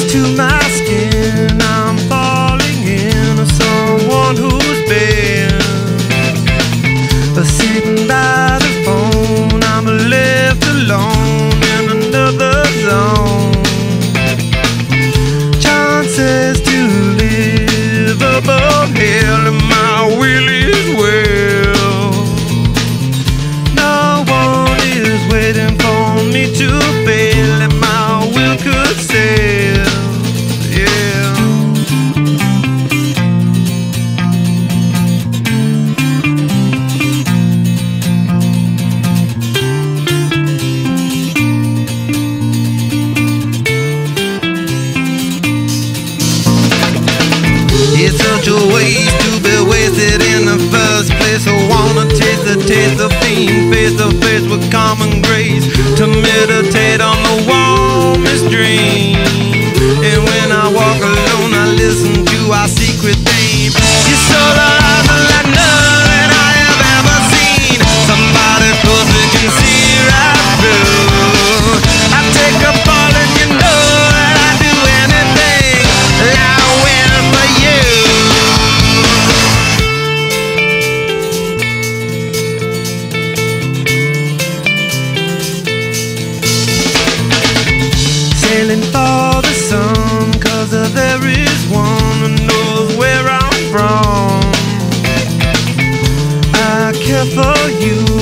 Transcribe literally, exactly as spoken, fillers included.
close to my skin. I'm falling in someone who's been sitting by the phone. I'm left alone in another zone. Chances to live above hell in my will is well. No one is waiting for me to fail in my could sail, yeah. It's such a waste to be wasted in the first place. I wanna taste the taste of pain, face to face with common grace, to meditate on the warmest dream. And when I walk alone, I listen to our secret theme. You saw the eyes like none that I have ever seen. Somebody close we can see right through. I take a ball and you know that I do anything. I win for you. Sailing for the sun, 'cause there is one who knows where I'm from. I care for you.